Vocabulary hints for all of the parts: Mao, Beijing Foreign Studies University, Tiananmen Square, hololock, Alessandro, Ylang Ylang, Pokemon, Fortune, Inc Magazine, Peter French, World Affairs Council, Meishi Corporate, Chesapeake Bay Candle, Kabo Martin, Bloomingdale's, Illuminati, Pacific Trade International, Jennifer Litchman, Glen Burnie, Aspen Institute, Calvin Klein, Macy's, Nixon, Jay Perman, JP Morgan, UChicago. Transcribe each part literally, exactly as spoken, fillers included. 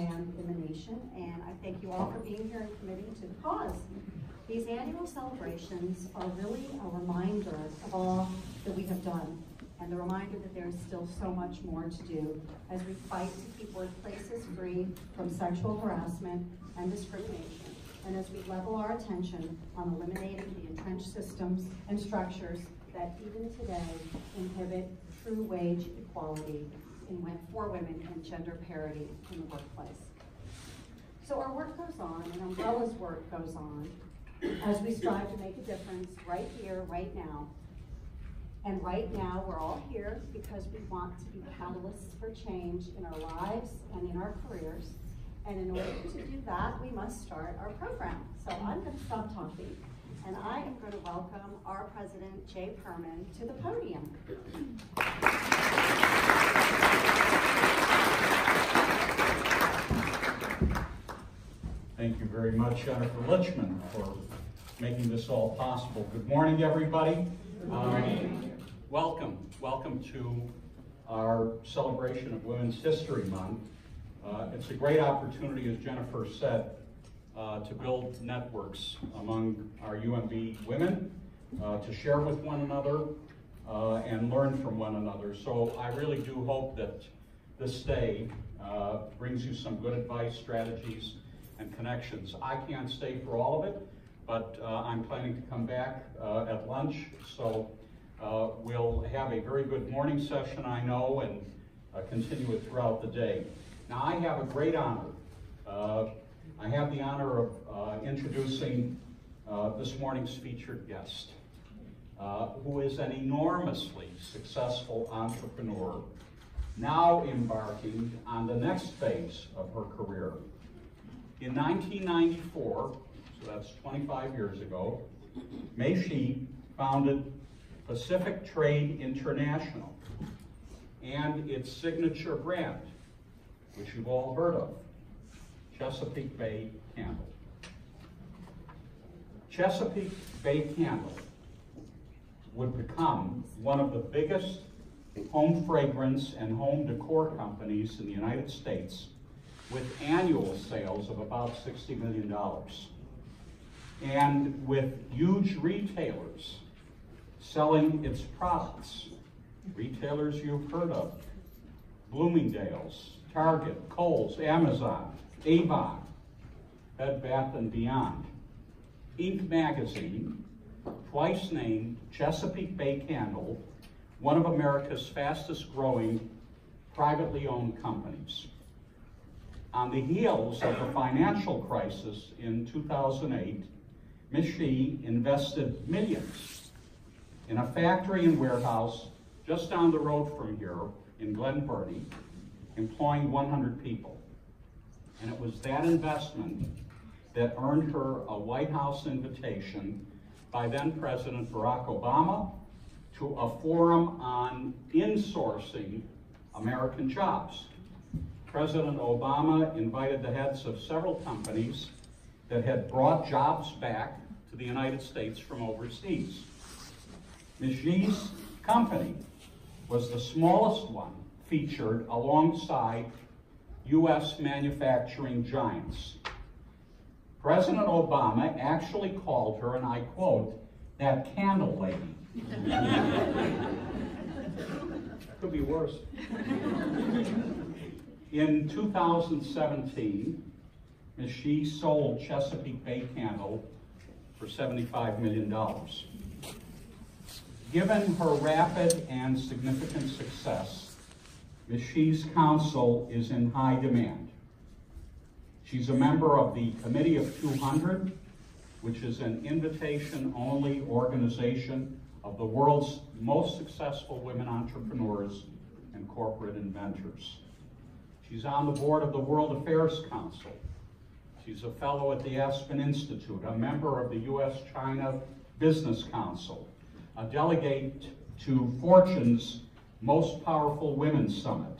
and in the nation. And I thank you all for being here and committing to the cause. These annual celebrations are really a reminder of all that we have done, and the reminder that there is still so much more to do as we fight to keep workplaces free from sexual harassment and discrimination, and as we level our attention on eliminating the entrenched systems and structures that even today inhibit true wage equality in, for women and gender parity in the workplace. So our work goes on, and Umbrella's work goes on, as we strive to make a difference right here, right now. And right now, we're all here because we want to be catalysts for change in our lives and in our careers. And in order to do that, we must start our program. So I'm going to stop talking, and I am going to welcome our president, Jay Perman, to the podium. Thank you very much, Jennifer Litchman, for making this all possible. Good morning, everybody. Good morning. Um, welcome, welcome to our celebration of Women's History Month. Uh, it's a great opportunity, as Jennifer said, uh, to build networks among our U M B women, uh, to share with one another, uh, and learn from one another. So I really do hope that this day uh, brings you some good advice, strategies, and connections. I can't stay for all of it, but uh, I'm planning to come back uh, at lunch, so uh, we'll have a very good morning session, I know, and uh, continue it throughout the day. Now, I have a great honor. Uh, I have the honor of uh, introducing uh, this morning's featured guest, uh, who is an enormously successful entrepreneur, now embarking on the next phase of her career. In nineteen ninety-four, so that's twenty-five years ago, Meishi founded Pacific Trade International and its signature brand, which you've all heard of, Chesapeake Bay Candle. Chesapeake Bay Candle would become one of the biggest home fragrance and home decor companies in the United States, with annual sales of about sixty million dollars. And with huge retailers selling its products, retailers you've heard of, Bloomingdale's, Target, Kohl's, Amazon, Avon, Bed Bath and Beyond. Inc Magazine twice named Chesapeake Bay Candle one of America's fastest growing privately owned companies. On the heels of the financial crisis in two thousand eight, Meishi invested millions in a factory and warehouse just down the road from here in Glen Burnie, employing one hundred people. And it was that investment that earned her a White House invitation by then President Barack Obama to a forum on insourcing American jobs. President Obama invited the heads of several companies that had brought jobs back to the United States from overseas. Meishi's company was the smallest one featured alongside U S manufacturing giants. President Obama actually called her, and I quote, "that candle lady." Could be worse. In two thousand seventeen, Meishi sold Chesapeake Bay Candle for seventy-five million dollars. Given her rapid and significant success, Meishi's counsel is in high demand. She's a member of the Committee of two hundred, which is an invitation-only organization of the world's most successful women entrepreneurs and corporate inventors. She's on the board of the World Affairs Council. She's a fellow at the Aspen Institute, a member of the U S China Business Council, a delegate to Fortune's Most Powerful Women's Summit,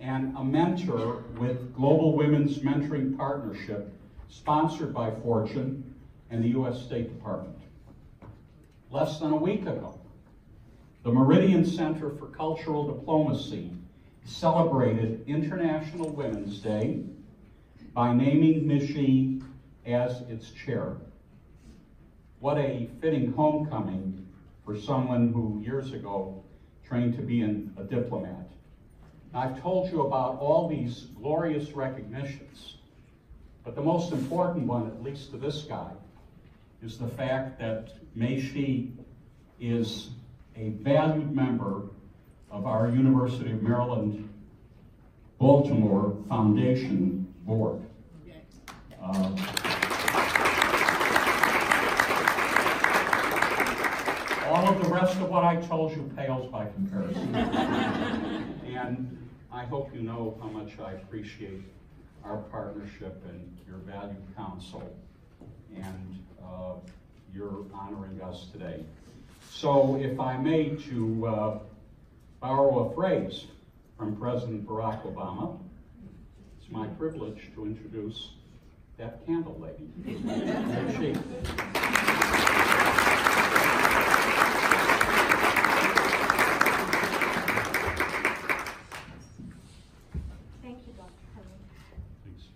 and a mentor with Global Women's Mentoring Partnership, sponsored by Fortune and the U S State Department. Less than a week ago, the Meridian Center for Cultural Diplomacy celebrated International Women's Day by naming Meishi as its chair. What a fitting homecoming for someone who years ago trained to be an, a diplomat. I've told you about all these glorious recognitions, but the most important one, at least to this guy, is the fact that Meishi is a valued member of our University of Maryland Baltimore Foundation Board. Uh, all of the rest of what I told you pales by comparison. And I hope you know how much I appreciate our partnership and your valued counsel and uh, your honoring us today. So if I may, to uh, borrow a phrase from President Barack Obama, it's my privilege to introduce that candle lady. Meishi. Thank you, Doctor Perman. Thanks.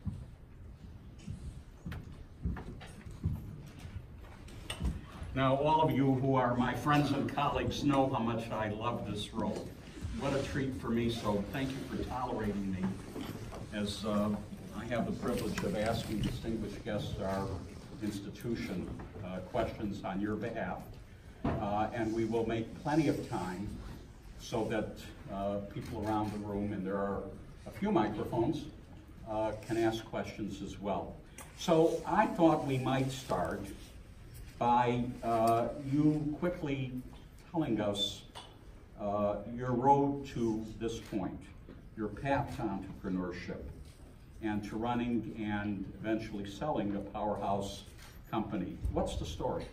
Now, all of you who are my friends and colleagues know how much I love this role. What a treat for me, so thank you for tolerating me as uh, I have the privilege of asking distinguished guests of our institution uh, questions on your behalf. Uh, and we will make plenty of time so that uh, people around the room, and there are a few microphones, uh, can ask questions as well. So I thought we might start by uh, you quickly telling us uh, your road to this point, your path to entrepreneurship, and to running and eventually selling a powerhouse company. What's the story?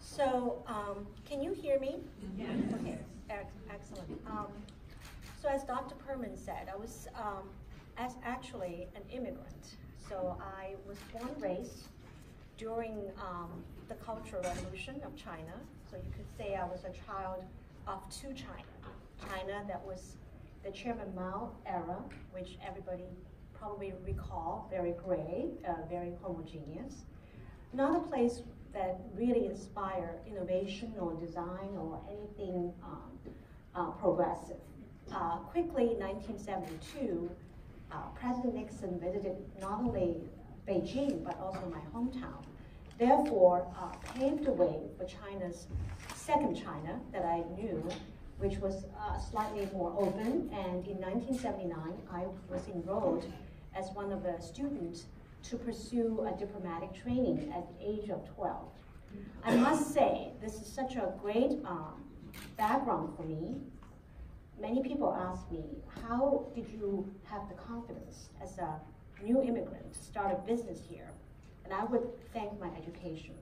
So, um, can you hear me? Yes. Okay, excellent. Um, so as Doctor Perman said, I was um, as actually an immigrant. So I was born and raised during um, the Cultural Revolution of China. So you could say I was a child of two China. China that was the Chairman Mao era, which everybody probably recall, very gray, uh, very homogeneous. Another place that really inspired innovation or design or anything um, uh, progressive. Uh, quickly, in nineteen seventy-two, uh, President Nixon visited not only Beijing, but also my hometown. Therefore, uh, paved the way for China's second China that I knew, which was uh, slightly more open. And in nineteen seventy-nine, I was enrolled as one of the students to pursue a diplomatic training at the age of twelve. I must say, this is such a great um, background for me. Many people ask me, how did you have the confidence as a new immigrant to start a business here? And I would thank my education.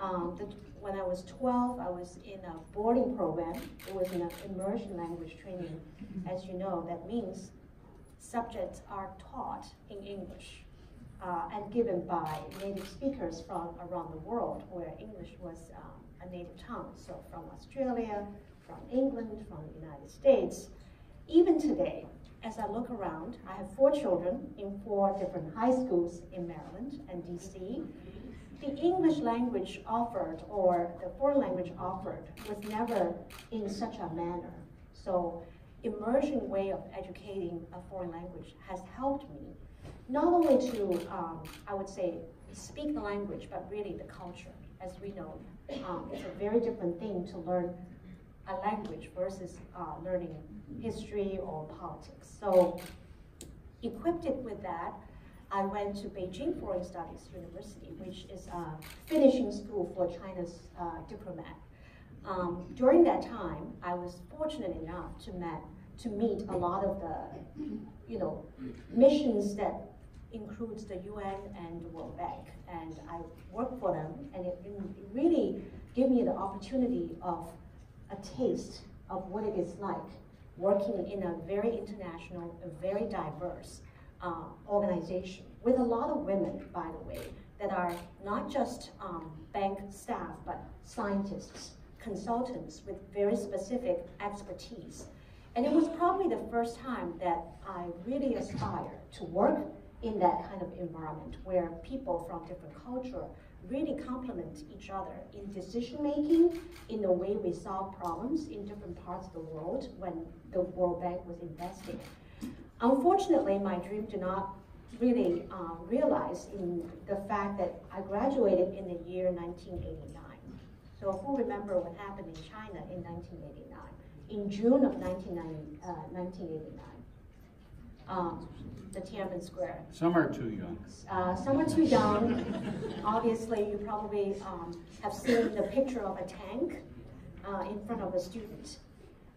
Um, the, when I was twelve, I was in a boarding program. It was an immersion language training. As you know, that means subjects are taught in English uh, and given by native speakers from around the world, where English was um, a native tongue. So from Australia, from England, from the United States. Even today, as I look around, I have four children in four different high schools in Maryland and D C. The English language offered, or the foreign language offered, was never in such a manner. So immersion way of educating a foreign language has helped me, not only to, um, I would say, speak the language, but really the culture. As we know, um, it's a very different thing to learn a language versus uh, learning history or politics. So equipped it with that, I went to Beijing Foreign Studies University, which is a finishing school for China's uh, diplomat. Um, during that time, I was fortunate enough to, met, to meet a lot of the, you know, missions that includes the U N and the World Bank, and I worked for them, and it really gave me the opportunity of a taste of what it is like working in a very international, a very diverse Uh, organization, with a lot of women, by the way, that are not just um, bank staff, but scientists, consultants with very specific expertise. And it was probably the first time that I really aspired to work in that kind of environment where people from different culture really complement each other in decision-making, in the way we solve problems in different parts of the world when the World Bank was investing. Unfortunately, my dream did not really uh, realize in the fact that I graduated in the year nineteen eighty-nine. So who remember what happened in China in nineteen eighty-nine? In June of nineteen eighty-nine. Um, the Tiananmen Square. Some are too young. Uh, some are too young. Obviously, you probably um, have seen the picture of a tank uh, in front of a student.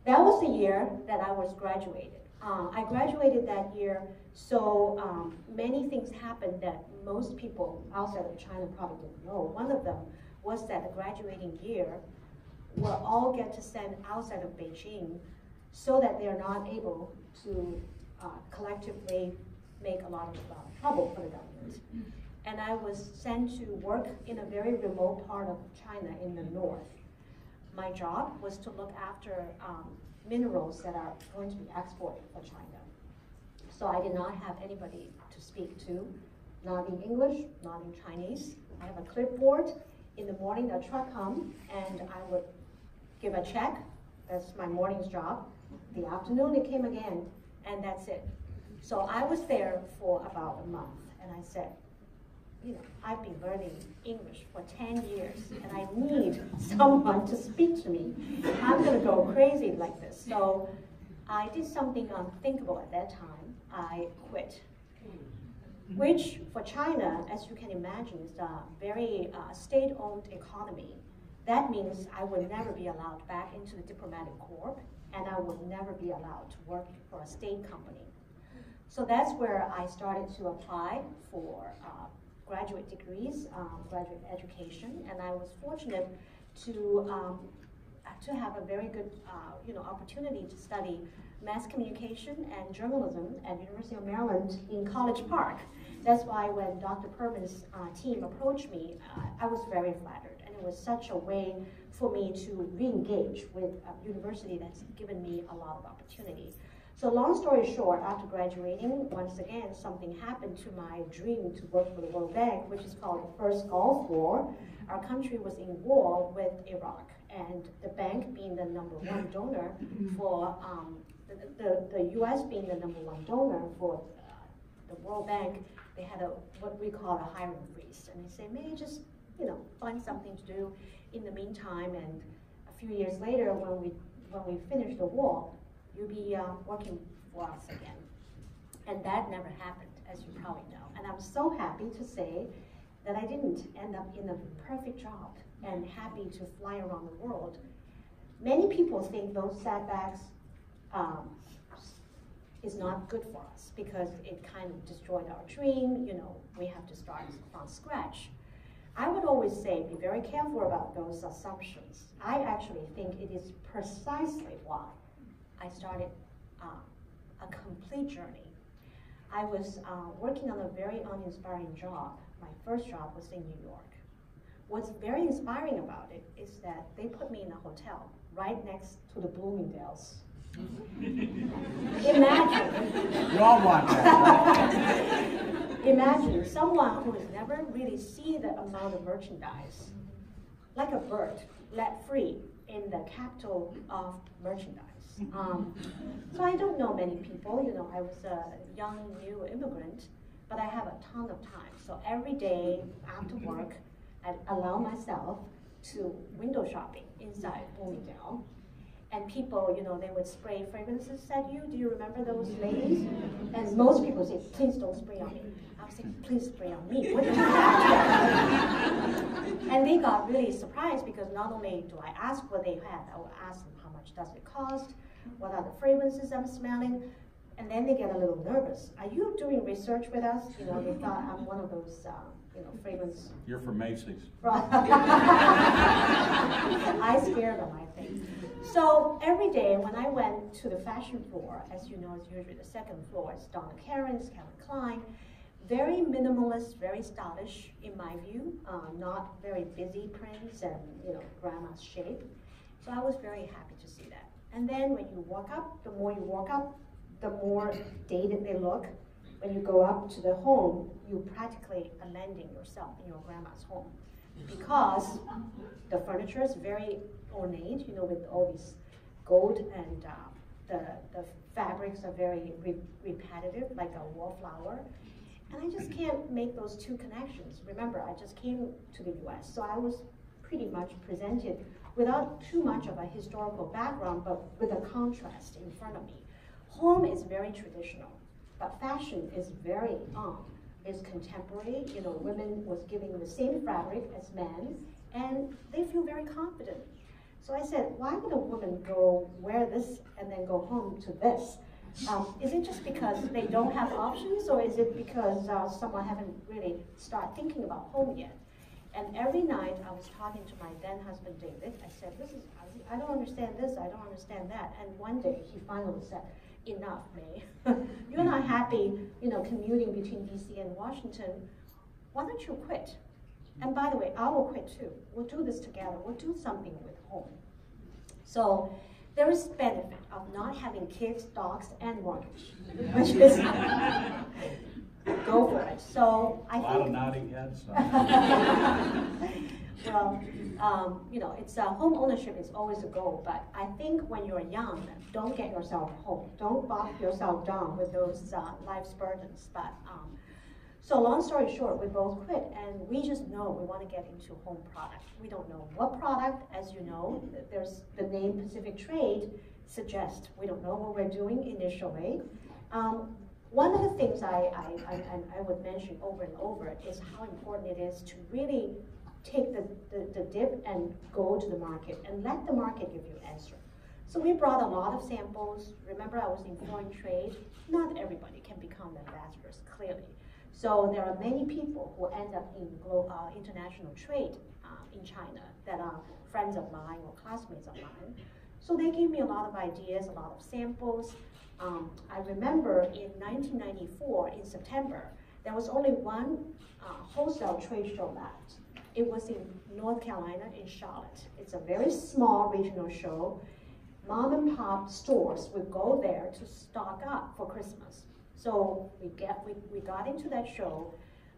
That was the year that I was graduated. Uh, I graduated that year, so um, many things happened that most people outside of China probably didn't know. One of them was that the graduating year, we'll all get to send outside of Beijing so that they're not able to Uh, collectively make a lot of uh, trouble for the government. And I was sent to work in a very remote part of China in the north. My job was to look after um, minerals that are going to be exported for China. So I did not have anybody to speak to, not in English, not in Chinese. I have a clipboard. In the morning, the truck come, and I would give a check. That's my morning's job. The afternoon, it came again. And that's it. So I was there for about a month, and I said, you know, I've been learning English for ten years, and I need someone to speak to me. I'm going to go crazy like this. So I did something unthinkable at that time. I quit, which for China, as you can imagine, is a very uh, state-owned economy. That means I would never be allowed back into the diplomatic corps, and I would never be allowed to work for a state company. So that's where I started to apply for uh, graduate degrees, um, graduate education, and I was fortunate to um, to have a very good uh, you know opportunity to study mass communication and journalism at University of Maryland in College Park. That's why when Doctor Perman's uh, team approached me, uh, I was very flattered. Was such a way for me to re-engage with a university that's given me a lot of opportunity. So long story short, after graduating, once again, something happened to my dream to work for the World Bank, which is called the First Gulf War. Our country was in war with Iraq, and the bank being the number one donor for, um, the, the, the U S being the number one donor for uh, the World Bank, they had a what we call a hiring freeze. And they say, may just you know, find something to do in the meantime, and a few years later, when we when we finish the war, you'll be uh, working for us again. And that never happened, as you probably know. And I'm so happy to say that I didn't end up in the perfect job and happy to fly around the world. Many people think those setbacks um, is not good for us because it kind of destroyed our dream. You know, we have to start from scratch. I would always say, be very careful about those assumptions. I actually think it is precisely why I started uh, a complete journey. I was uh, working on a very uninspiring job. My first job was in New York. What's very inspiring about it is that they put me in a hotel right next to the Bloomingdale's. Imagine. You all want that. Imagine someone who has never really seen the amount of merchandise, like a bird, let free in the capital of merchandise. Um, so I don't know many people, you know, I was a young new immigrant, but I have a ton of time. So every day after work, I allow myself to window shopping inside Bloomingdale. And people, you know, they would spray fragrances at you. Do you remember those ladies? And most people say, please don't spray on me. I was like, please spray on me. What is that? And they got really surprised because not only do I ask what they had, I would ask them how much does it cost, what are the fragrances I'm smelling, and then they get a little nervous. Are you doing research with us? You know, they thought I'm one of those, uh, you know, fragrance. You're from Macy's. I scared them, I think. So every day when I went to the fashion floor, as you know, it's usually the second floor, it's Donna Karen's, Calvin Klein, very minimalist, very stylish in my view, uh, not very busy prints and you know grandma's shape. So I was very happy to see that. And then when you walk up, the more you walk up, the more dated they look. When you go up to the home, you practically are landing yourself in your grandma's home, because the furniture is very ornate, you know, with all these gold, and uh, the, the fabrics are very re repetitive, like a wallflower. And I just can't make those two connections. Remember, I just came to the U S, so I was pretty much presented without too much of a historical background, but with a contrast in front of me. Home is very traditional, but fashion is very on, um, is contemporary. You know, women was giving the same fabric as men, and they feel very confident. So I said, why would a woman go wear this and then go home to this? Um, is it just because they don't have options, or is it because uh, someone haven't really started thinking about home yet? And every night I was talking to my then husband, David. I said, this is, I don't understand this, I don't understand that. And one day he finally said, enough, May. You're not happy, you know, commuting between D C and Washington. Why don't you quit? And by the way, I will quit too. We'll do this together. We'll do something with home. So there is benefit of not having kids, dogs, and mortgage, which is go for it. So I a lot think, of nodding heads. Well, um, you know, it's uh, home ownership is always a goal, but I think when you're young, don't get yourself home. Don't bog yourself down with those uh, life's burdens. But um, so long story short, we both quit, and we just know we want to get into home product. We don't know what product, as you know. There's the name Pacific Trade suggests we don't know what we're doing initially. Um, one of the things I, I, I, I would mention over and over is how important it is to really take the, the, the dip and go to the market and let the market give you an answer. So we brought a lot of samples. Remember, I was in foreign trade. Not everybody can become ambassadors, clearly. So there are many people who end up in global, uh, international trade uh, in China that are friends of mine or classmates of mine. So they gave me a lot of ideas, a lot of samples. Um, I remember in nineteen ninety-four, in September, there was only one uh, wholesale trade show left. It was in North Carolina, in Charlotte. It's a very small regional show. Mom and pop stores would go there to stock up for Christmas. So we get we, we got into that show.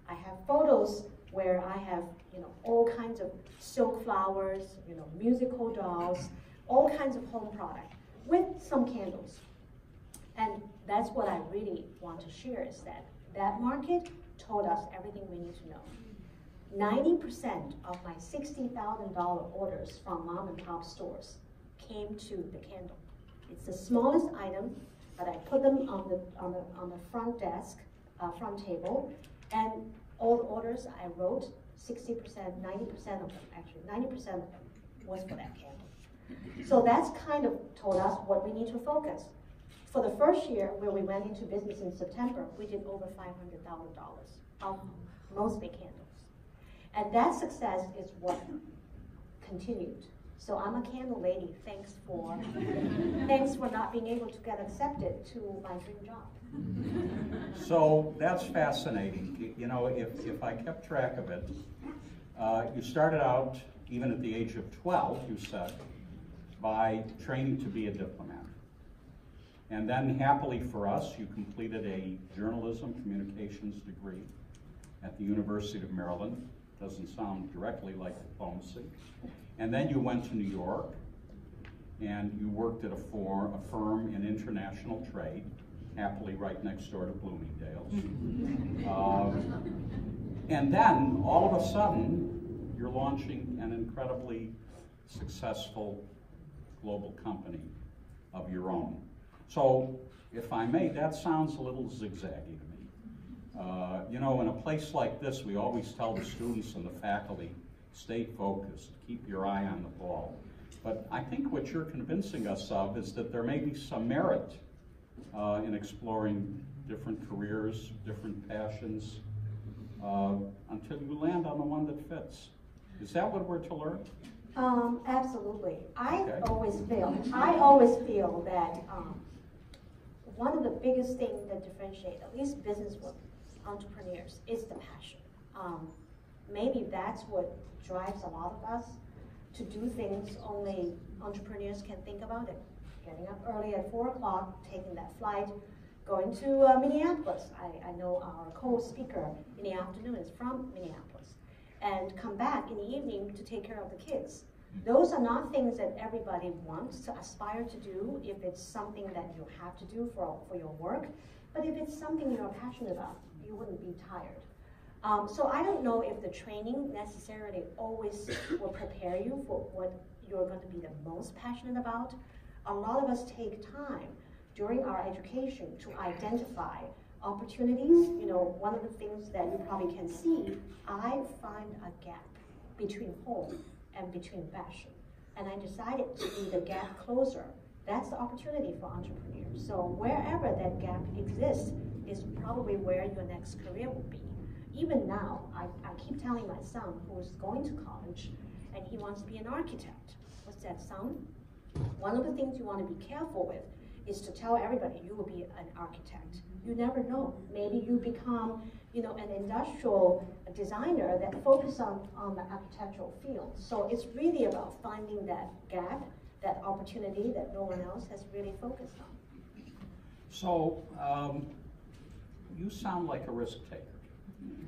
I have photos where I have, you know, all kinds of silk flowers, you know, musical dolls, all kinds of home product with some candles. And that's what I really want to share, is that that market told us everything we need to know. ninety percent of my sixty thousand dollar orders from mom and pop stores came to the candle. It's the smallest item, but I put them on the, on the, on the front desk, uh, front table, and all the orders I wrote, sixty percent, ninety percent of them, actually, ninety percent of them was for that candle. So that's kind of told us what we need to focus. For the first year, where we went into business in September, we did over five hundred thousand dollars of mostly candles. And that success is what continued. So I'm a candle lady. Thanks for, thanks for not being able to get accepted to my dream job. So that's fascinating. You know, if, if I kept track of it, uh, you started out, even at the age of twelve, you said, by training to be a diplomat. And then happily for us, you completed a journalism communications degree at the University of Maryland. Doesn't sound directly like diplomacy. And then you went to New York, and you worked at a, for, a firm in international trade, happily right next door to Bloomingdale's. uh, and then, all of a sudden, you're launching an incredibly successful global company of your own. So, if I may, that sounds a little zigzaggy to me. Uh, you know, in a place like this, we always tell the students and the faculty, stay focused, keep your eye on the ball. But I think what you're convincing us of is that there may be some merit uh, in exploring different careers, different passions, uh, until you land on the one that fits. Is that what we're to learn? Um, absolutely. I okay. always feel, I always feel that um, one of the biggest things that differentiate, at least business work, entrepreneurs, is the passion. Um, maybe that's what drives a lot of us to do things only entrepreneurs can think about it. Getting up early at four o'clock, taking that flight, going to uh, Minneapolis. I, I know our co-speaker in the afternoon is from Minneapolis, and come back in the evening to take care of the kids. Those are not things that everybody wants to aspire to do if it's something that you have to do for, for your work. But if it's something you're passionate about, you wouldn't be tired. Um, so I don't know if the training necessarily always will prepare you for what you're going to be the most passionate about. A lot of us take time during our education to identify opportunities. You know, one of the things that you probably can see, I find a gap between home and between fashion. And I decided to be the gap closer. That's the opportunity for entrepreneurs. So wherever that gap exists is probably where your next career will be. Even now, I, I keep telling my son who's going to college and he wants to be an architect. What's that sound? One of the things you want to be careful with is to tell everybody you will be an architect. You never know. Maybe you become, you know, an industrial designer that focuses on, on the architectural field. So it's really about finding that gap, that opportunity that no one else has really focused on. So um, you sound like a risk taker.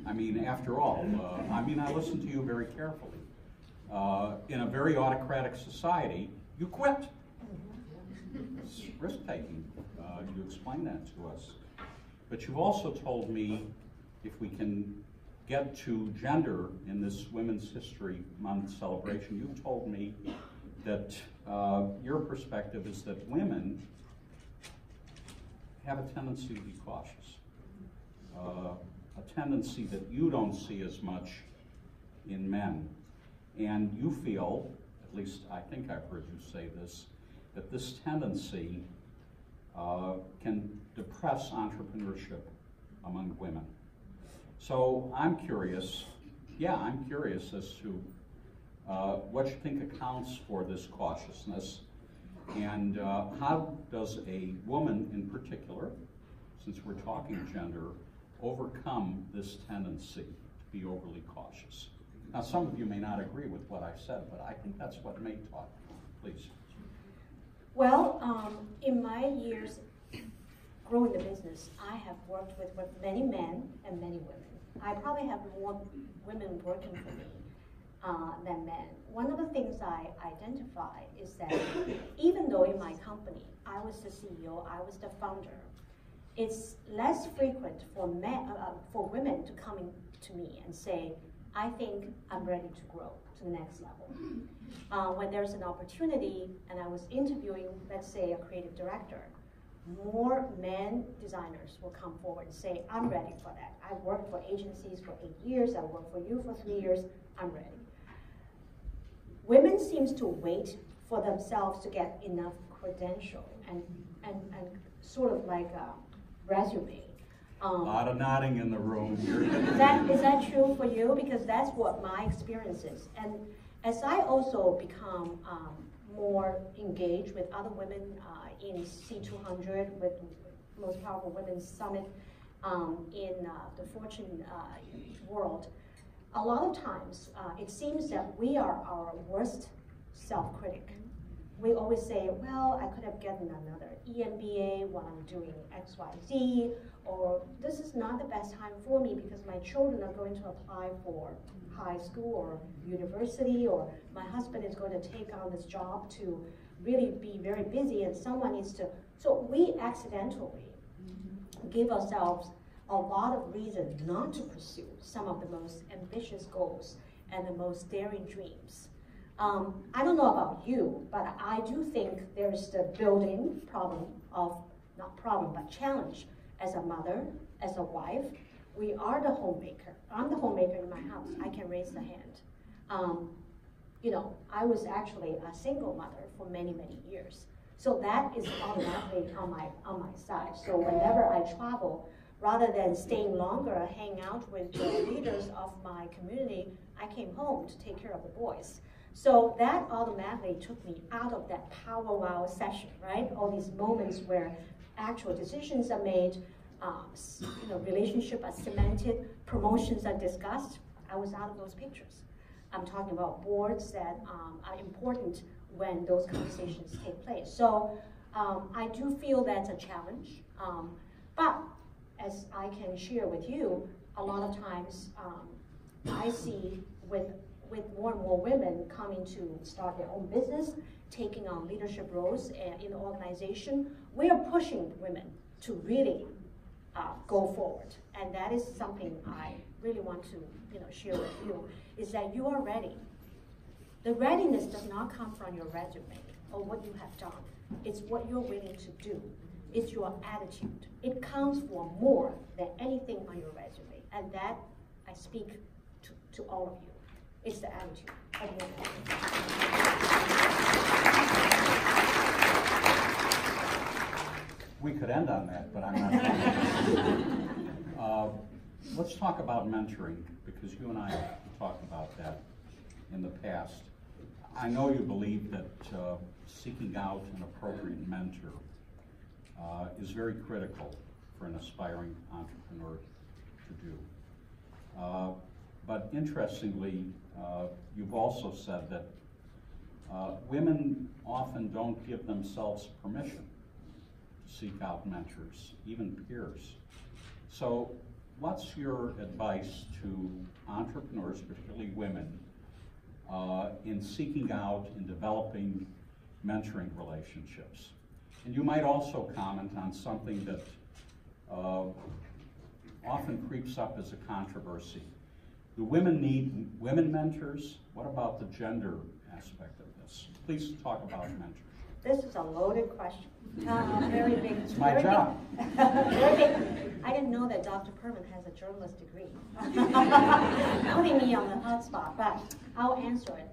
I mean, after all, uh, I mean, I listened to you very carefully. Uh, in a very autocratic society, you quit. It's risk-taking. Uh, you explain that to us. But you've also told me, if we can get to gender in this Women's History Month celebration, you've told me that uh, your perspective is that women have a tendency to be cautious, uh, a tendency that you don't see as much in men. And you feel, at least I think I've heard you say this, that this tendency uh, can depress entrepreneurship among women. So I'm curious, yeah, I'm curious as to uh, what you think accounts for this cautiousness, and uh, how does a woman in particular, since we're talking gender, overcome this tendency to be overly cautious? Now, some of you may not agree with what I said, but I think that's what Mei taught me. Please. Well, um, in my years growing the business, I have worked with, with many men and many women. I probably have more women working for me uh, than men. One of the things I identify is that even though in my company, I was the C E O, I was the founder, it's less frequent for, men, uh, for women to come in to me and say, I think I'm ready to grow to the next level. Uh, when there's an opportunity, and I was interviewing, let's say, a creative director, more men designers will come forward and say, I'm ready for that. I worked for agencies for eight years, I worked for you for three years, I'm ready. Women seems to wait for themselves to get enough credential and, and, and sort of like a resume. Um, a lot of nodding in the room here. Is that, is that true for you? Because that's what my experience is. And as I also become um, more engaged with other women uh, in C two hundred, with Most Powerful Women's Summit um, in uh, the Fortune uh, world, a lot of times uh, it seems that we are our worst self-critic. We always say, well, I could have gotten another E M B A while I'm doing X Y Z, or this is not the best time for me because my children are going to apply for high school or university, or my husband is going to take on this job to really be very busy and someone needs to. So we accidentally give ourselves a lot of reason not to pursue some of the most ambitious goals and the most daring dreams. Um, I don't know about you, but I do think there's the building problem of, not problem, but challenge. As a mother, as a wife, we are the homemaker. I'm the homemaker in my house. I can raise the hand. Um, you know, I was actually a single mother for many, many years. So that is automatically on my, on my side. So whenever I travel, rather than staying longer or hang out with the leaders of my community, I came home to take care of the boys. So that automatically took me out of that power wow session, right? All these moments where actual decisions are made, um, you know, relationships are cemented, promotions are discussed. I was out of those pictures. I'm talking about boards that um, are important when those conversations take place. So um, I do feel that's a challenge. Um, But as I can share with you, a lot of times um, I see with with more and more women coming to start their own business, taking on leadership roles in the organization, we are pushing women to really uh, go forward. And that is something I really want to you know, share with you, is that you are ready. The readiness does not come from your resume or what you have done. It's what you're willing to do. It's your attitude. It counts for more than anything on your resume. And that I speak to, to all of you. It's the attitude of your We could end on that, but I'm not. uh, let's talk about mentoring, because you and I have talked about that in the past. I know you believe that uh, seeking out an appropriate mentor uh, is very critical for an aspiring entrepreneur to do. Uh, but interestingly, uh, you've also said that uh, women often don't give themselves permission to seek out mentors, even peers. So what's your advice to entrepreneurs, particularly women, Uh, in seeking out and developing mentoring relationships? And you might also comment on something that uh, often creeps up as a controversy. Do women need women mentors? What about the gender aspect of this? Please talk about mentoring. This is a loaded question. Uh, very big. It's my very job. Big, very big. I didn't know that Doctor Perman has a journalist degree. Putting me on the hot spot, but I'll answer it.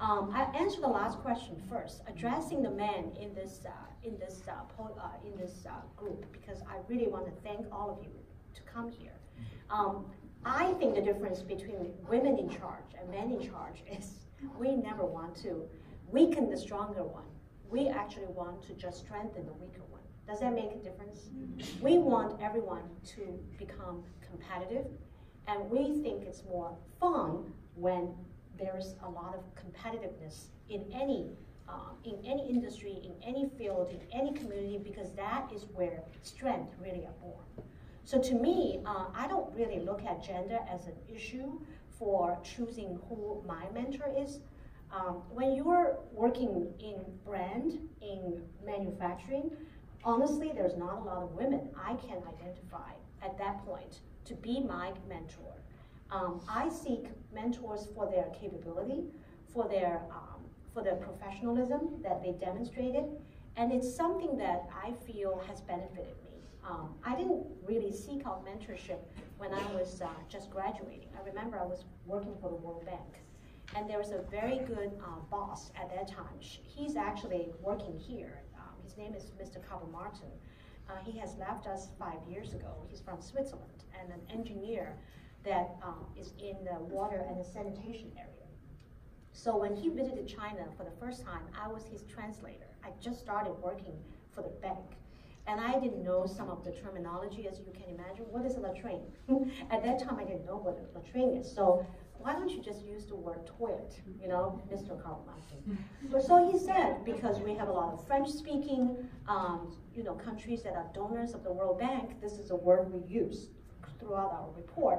Um, I'll answer the last question first, addressing the men in this uh, in this uh, po uh, in this uh, group, because I really want to thank all of you to come here. Um, I think the difference between women in charge and men in charge is we never want to weaken the stronger one. We actually want to just strengthen the weaker one. Does that make a difference? We want everyone to become competitive, and we think it's more fun when there's a lot of competitiveness in any, uh, in any industry, in any field, in any community, because that is where strength really are born. So to me, uh, I don't really look at gender as an issue for choosing who my mentor is. Um, when you're working in brand, in manufacturing, honestly, there's not a lot of women I can identify at that point to be my mentor. Um, I seek mentors for their capability, for their, um, for their professionalism that they demonstrated, and it's something that I feel has benefited me. Um, I didn't really seek out mentorship when I was uh, just graduating. I remember I was working for the World Bank. And there was a very good uh, boss at that time. He's actually working here. Um, his name is Mister Kabo Martin. Uh, he has left us five years ago. He's from Switzerland and an engineer that um, is in the water and the sanitation area. So when he visited China for the first time, I was his translator. I just started working for the bank. And I didn't know some of the terminology, as you can imagine. What is a latrine? At that time, I didn't know what a latrine is. So why don't you just use the word toilet, you know, Mister Kabo Martin? So he said, because we have a lot of French-speaking, um, you know, countries that are donors of the World Bank, this is a word we use throughout our report.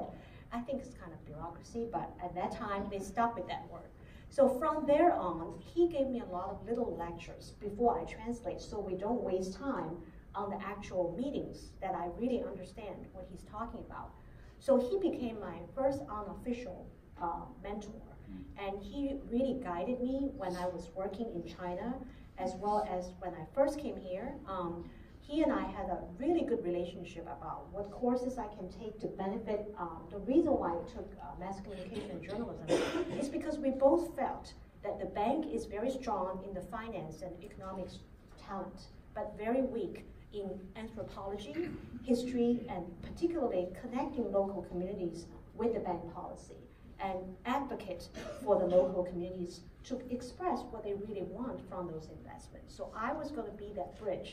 I think it's kind of bureaucracy, but at that time, they stuck with that word. So from there on, he gave me a lot of little lectures before I translate, so we don't waste time on the actual meetings that I really understand what he's talking about. So he became my first unofficial Uh, mentor, and he really guided me when I was working in China, as well as when I first came here. Um, he and I had a really good relationship about what courses I can take to benefit. Um, the reason why I took uh, mass communication and journalism is because we both felt that the bank is very strong in the finance and economics talent, but very weak in anthropology, history, and particularly connecting local communities with the bank policy, and advocate for the local communities to express what they really want from those investments. So I was going to be that bridge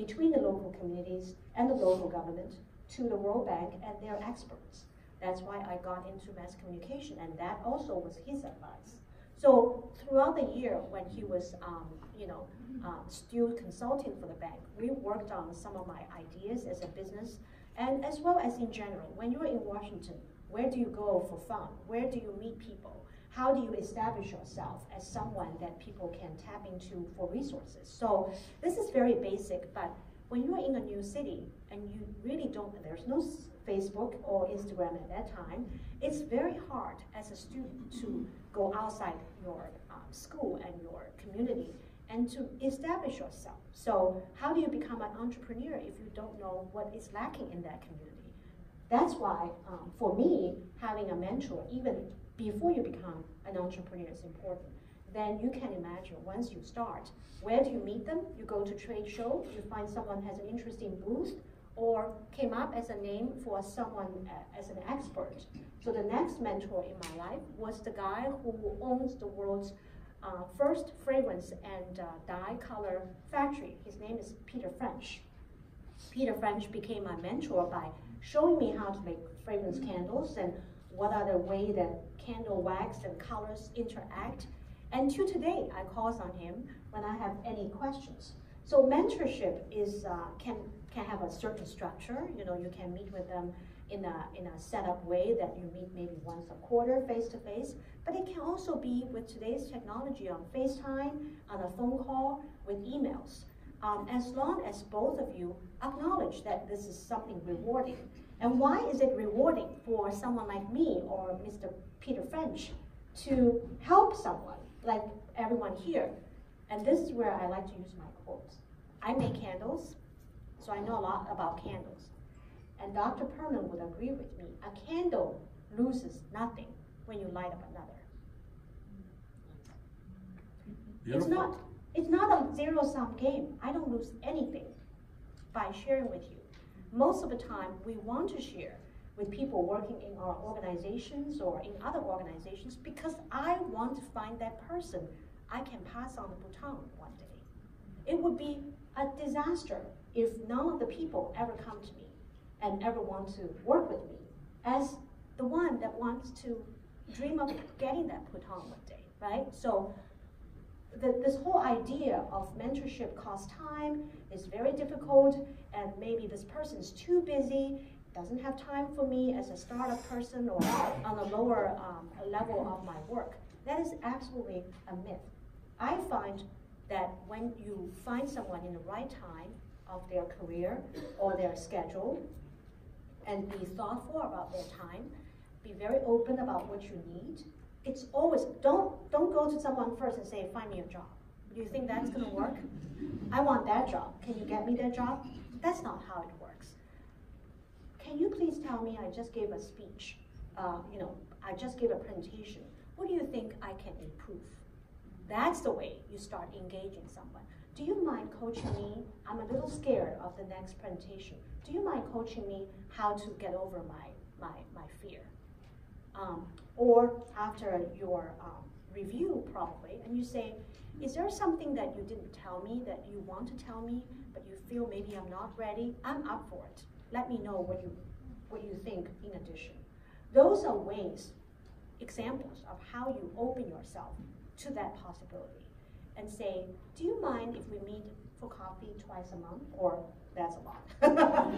between the local communities and the local government to the World Bank and their experts. That's why I got into mass communication, and that also was his advice. So throughout the year when he was, um, you know, uh, still consulting for the bank, we worked on some of my ideas as a business, and as well as in general, when you're in Washington, where do you go for fun? Where do you meet people? How do you establish yourself as someone that people can tap into for resources? So this is very basic, but when you're in a new city and you really don't, there's no Facebook or Instagram at that time, it's very hard as a student to go outside your um, school and your community and to establish yourself. So how do you become an entrepreneur if you don't know what is lacking in that community? That's why, um, for me, having a mentor, even before you become an entrepreneur, is important. Then you can imagine, once you start, where do you meet them? You go to trade show, you find someone has an interesting booth, or came up as a name for someone uh, as an expert. So the next mentor in my life was the guy who owns the world's uh, first fragrance and uh, dye color factory. His name is Peter French. Peter French became my mentor by showing me how to make fragrance candles and what are the way that candle wax and colors interact. And to today, I call on him when I have any questions. So mentorship is uh, can can have a certain structure. You know, you can meet with them in a in a set up way that you meet maybe once a quarter face to face. But it can also be with today's technology on FaceTime, on a phone call, with emails. Um, as long as both of you acknowledge that this is something rewarding. And why is it rewarding for someone like me or Mister Peter French to help someone like everyone here? And this is where I like to use my quotes. I make candles, so I know a lot about candles. And Doctor Perman would agree with me. A candle loses nothing when you light up another. Beautiful. It's not. It's not a zero-sum game. I don't lose anything by sharing with you. Most of the time, we want to share with people working in our organizations or in other organizations because I want to find that person I can pass on the baton one day. It would be a disaster if none of the people ever come to me and ever want to work with me as the one that wants to dream of getting that baton one day, right? So. The, this whole idea of mentorship costs time, is very difficult, and maybe this person's too busy, doesn't have time for me as a startup person or on a lower um, level of my work. That is absolutely a myth. I find that when you find someone in the right time of their career or their schedule, and be thoughtful about their time, be very open about what you need, it's always, don't, don't go to someone first and say, find me a job. Do you think that's gonna work? I want that job. Can you get me that job? That's not how it works. Can you please tell me I just gave a speech? Uh, you know, I just gave a presentation. What do you think I can improve? That's the way you start engaging someone. Do you mind coaching me? I'm a little scared of the next presentation. Do you mind coaching me how to get over my, my, my fear? Um, or after your um, review probably, and you say, is there something that you didn't tell me that you want to tell me, but you feel maybe I'm not ready? I'm up for it. Let me know what you, what you think in addition. Those are ways, examples of how you open yourself to that possibility and say, do you mind if we meet for coffee twice a month? Or that's a lot,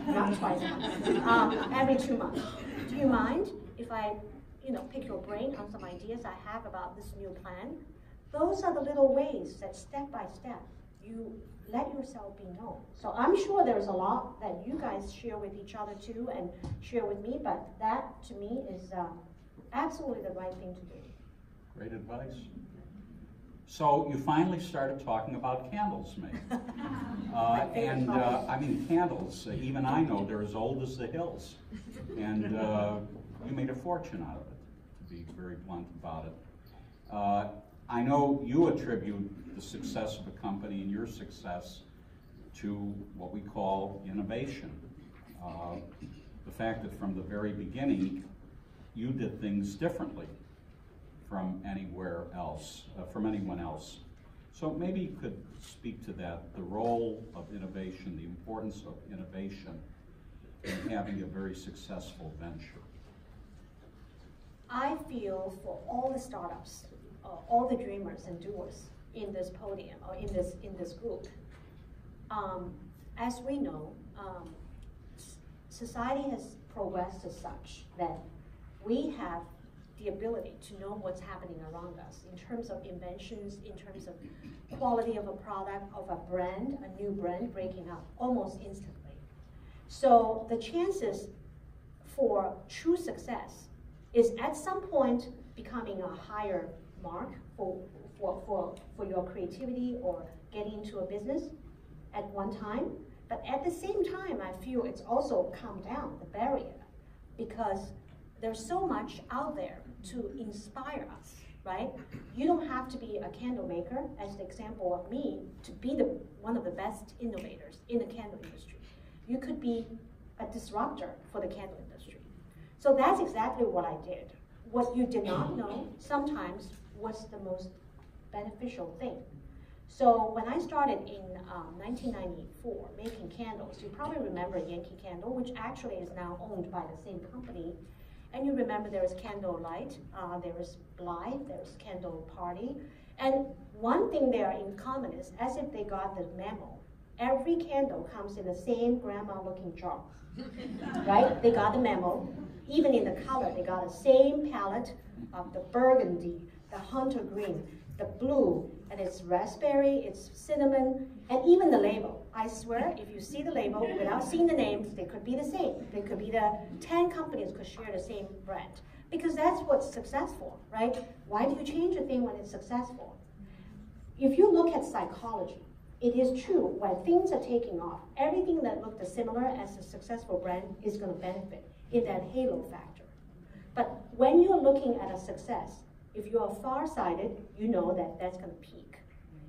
not twice a month, um, every two months. Do you mind if I you know, pick your brain on some ideas I have about this new plan? Those are the little ways that step by step, you let yourself be known. So I'm sure there's a lot that you guys share with each other too and share with me, but that to me is um, absolutely the right thing to do. Great advice. So you finally started talking about candles, Mei. Uh, and uh, I mean, candles, even I know they're as old as the hills. And uh, you made a fortune out of it, to be very blunt about it. Uh, I know you attribute the success of a company and your success to what we call innovation. Uh, the fact that from the very beginning, you did things differently from anywhere else, uh, from anyone else. So maybe you could speak to that, the role of innovation, the importance of innovation in having a very successful venture. I feel for all the startups uh, all the dreamers and doers in this podium or in this in this group. Um, as we know, um, society has progressed as such that we have the ability to know what's happening around us in terms of inventions, in terms of quality of a product, of a brand, a new brand breaking up almost instantly. So the chances for true success is at some point becoming a higher mark for, for, for, for your creativity or getting into a business at one time. But at the same time, I feel it's also come down, the barrier, because there's so much out there to inspire us, right? You don't have to be a candle maker, as the example of me, to be the, one of the best innovators in the candle industry. You could be a disruptor for the candle industry. So that's exactly what I did. What you did not know sometimes was the most beneficial thing. So when I started in um, nineteen ninety-four making candles, you probably remember Yankee Candle, which actually is now owned by the same company. And you remember there is Candle Light, uh, there is Blight, there is Candle Party. And one thing they are in common is, as if they got the memo, every candle comes in the same grandma-looking jar, right? They got the memo. Even in the color, they got the same palette of the burgundy, the hunter green, the blue, and it's raspberry, it's cinnamon, and even the label. I swear, if you see the label without seeing the names, they could be the same. They could be the ten companies could share the same brand, because that's what's successful, right? Why do you change a thing when it's successful? If you look at psychology, it is true, when things are taking off, everything that looked similar as a successful brand is going to benefit in that halo factor. But when you're looking at a success, if you are far-sighted, you know that that's going to peak.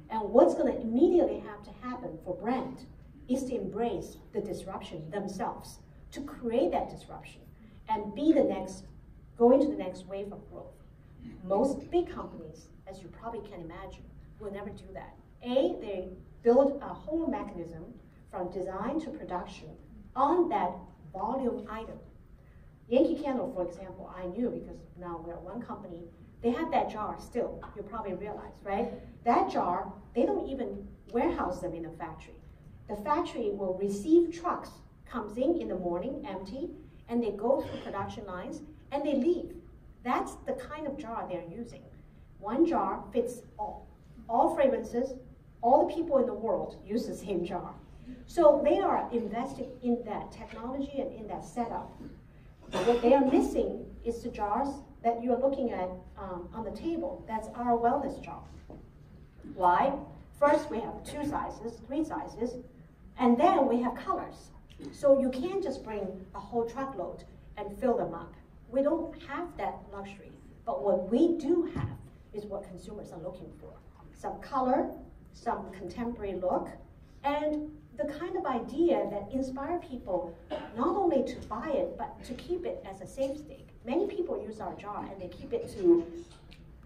And what's going to immediately have to happen for brand is to embrace the disruption themselves, to create that disruption and be the next, go into the next wave of growth. Most big companies, as you probably can imagine, will never do that. A, they build a whole mechanism from design to production on that volume item. Yankee Candle, for example, I knew because now we're one company. They have that jar still, you probably realize, right? That jar, they don't even warehouse them in a factory. The factory will receive trucks, comes in in the morning, empty, and they go through production lines, and they leave. That's the kind of jar they're using. One jar fits all. All fragrances, all the people in the world use the same jar. So they are investing in that technology and in that setup. What they are missing is the jars that you're looking at um, on the table. That's our wellness jar. Why? First, we have two sizes, three sizes, and then we have colors. So you can't just bring a whole truckload and fill them up. We don't have that luxury. But what we do have is what consumers are looking for. Some color, some contemporary look, and the kind of idea that inspire people not only to buy it, but to keep it as a safety. Many people use our jar and they keep it to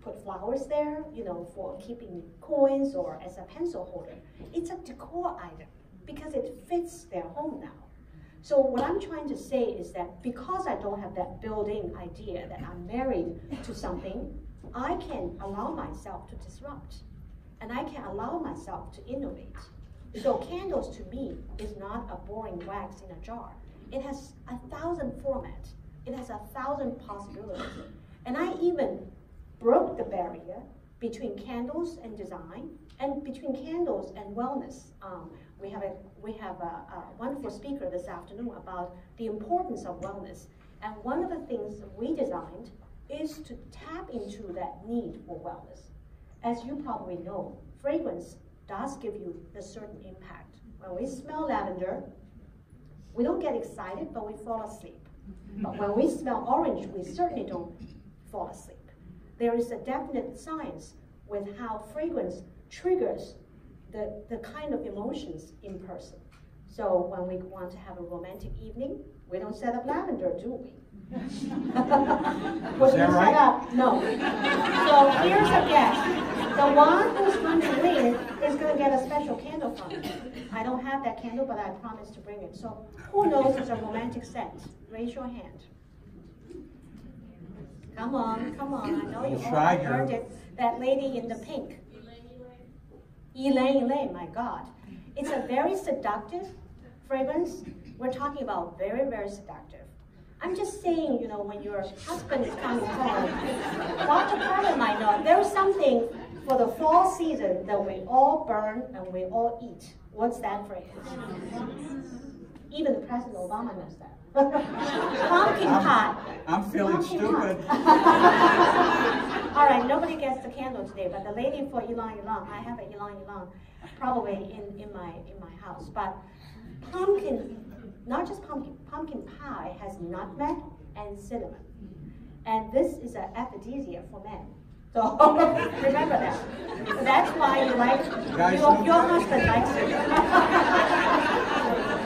put flowers there, you know, for keeping coins or as a pencil holder. It's a decor item because it fits their home now. So what I'm trying to say is that because I don't have that building idea that I'm married to something, I can allow myself to disrupt and I can allow myself to innovate. So candles to me is not a boring wax in a jar. It has a thousand formats. It has a thousand possibilities. And I even broke the barrier between candles and design and between candles and wellness. Um, we have, a, we have a, a wonderful speaker this afternoon about the importance of wellness. And one of the things we designed is to tap into that need for wellness. As you probably know, fragrance does give you a certain impact. When we smell lavender, we don't get excited, but we fall asleep. But when we smell orange, we certainly don't fall asleep. There is a definite science with how fragrance triggers the, the kind of emotions in person. So when we want to have a romantic evening, we don't set up lavender, do we? Is that right? Up? No. So here's a guess. The one who's going to win is going to get a special candle from me. I don't have that candle, but I promised to bring it. So who knows it's a romantic scent? Raise your hand. Come on, come on. I know you all heard it. That lady in the pink. Elaine, Elaine, my God. It's a very seductive fragrance. We're talking about very, very seductive. I'm just saying, you know, when your husband is coming home, Doctor Perman might know, there's something for the fall season that we all burn and we all eat. What's that fragrance? Even President Obama knows that. Pumpkin pie. I'm, I'm feeling Pumpkin stupid. All right, nobody gets the candle today, but the lady for Ylang Ylang, I have an Ylang Ylang probably in, in, my, in my house. But pumpkin, not just pumpkin, pumpkin pie has nutmeg and cinnamon. And this is an aphrodisiac for men. So remember that. So that's why you like, Guys, your, your husband likes it.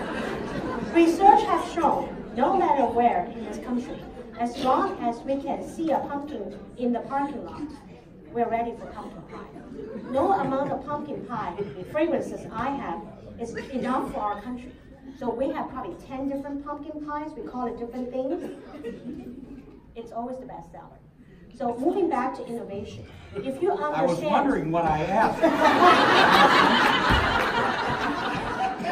Research has shown, no matter where in this country, as long as we can see a pumpkin in the parking lot, we're ready for pumpkin pie. No amount of pumpkin pie fragrances I have is enough for our country. So we have probably ten different pumpkin pies. We call it different things. It's always the best seller. So moving back to innovation, if you understand... I was wondering what I asked.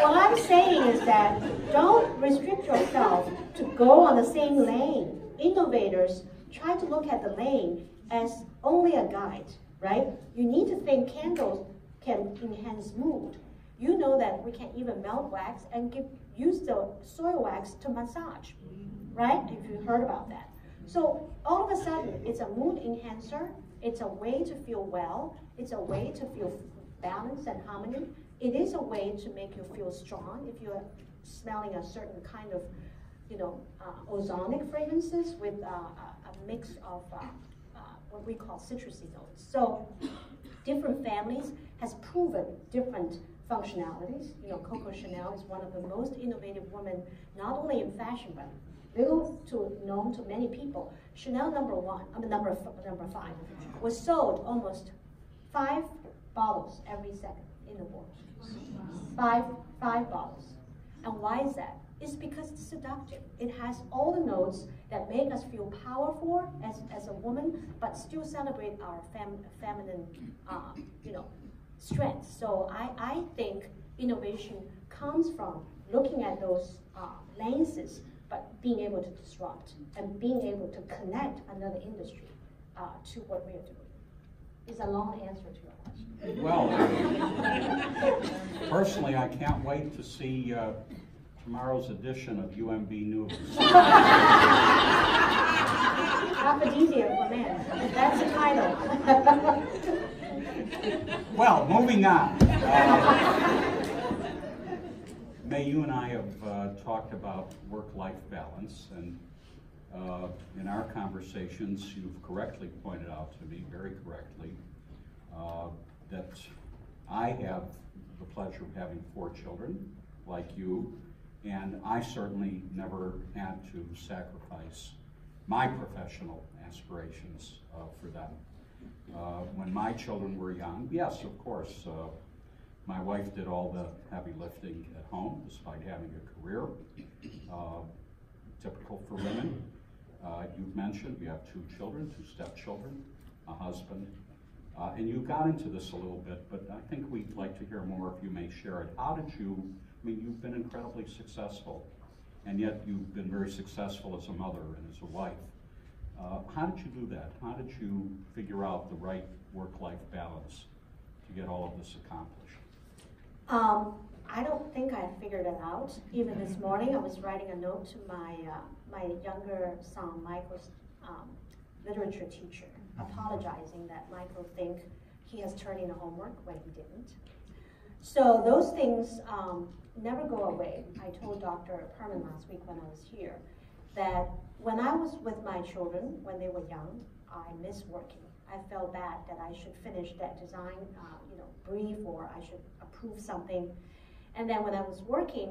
What I'm saying is that don't restrict yourself to go on the same lane. Innovators try to look at the lane as only a guide, right? You need to think candles can enhance mood. You know that we can even melt wax and give, use the soy wax to massage, right? If you heard about that. So all of a sudden, it's a mood enhancer, it's a way to feel well, it's a way to feel balance and harmony, it is a way to make you feel strong if you're smelling a certain kind of, you know, uh, ozonic fragrances with uh, a mix of uh, uh, what we call citrusy notes. So different families has proven different functionalities. You know, Coco Chanel is one of the most innovative women, not only in fashion, but little to known to many people. Chanel number one, I mean number f number five, was sold almost five bottles every second in the world. Five five bottles. And why is that? It's because it's seductive. It has all the notes that make us feel powerful as as a woman, but still celebrate our fem feminine, uh, you know, strengths. So I I think innovation comes from looking at those uh, lenses. But being able to disrupt and being able to connect another industry uh, to what we are doing is a long answer to your question. Well, personally, I can't wait to see uh, tomorrow's edition of U M B News. Aphrodisiac for men. That's the title. Well, moving on. Uh, Mei, you and I have uh, talked about work-life balance, and uh, in our conversations, you've correctly pointed out to me, very correctly, uh, that I have the pleasure of having four children, like you, and I certainly never had to sacrifice my professional aspirations uh, for them. Uh, when my children were young, yes, of course, uh, my wife did all the heavy lifting at home, despite having a career. Uh, typical for women. Uh, you've mentioned you have two children, two stepchildren, a husband. Uh, and you got into this a little bit, but I think we'd like to hear more if you may share it. How did you, I mean, you've been incredibly successful, and yet you've been very successful as a mother and as a wife. Uh, how did you do that? How did you figure out the right work-life balance to get all of this accomplished? Um, I don't think I figured it out. Even this morning, I was writing a note to my uh, my younger son, Michael's um, literature teacher, apologizing that Michael think he has turned in the homework when he didn't. So those things um, never go away. I told Doctor Perman last week when I was here that when I was with my children, when they were young, I missed working. I felt bad that I should finish that design, uh, you know, brief, or I should approve something. And then when I was working,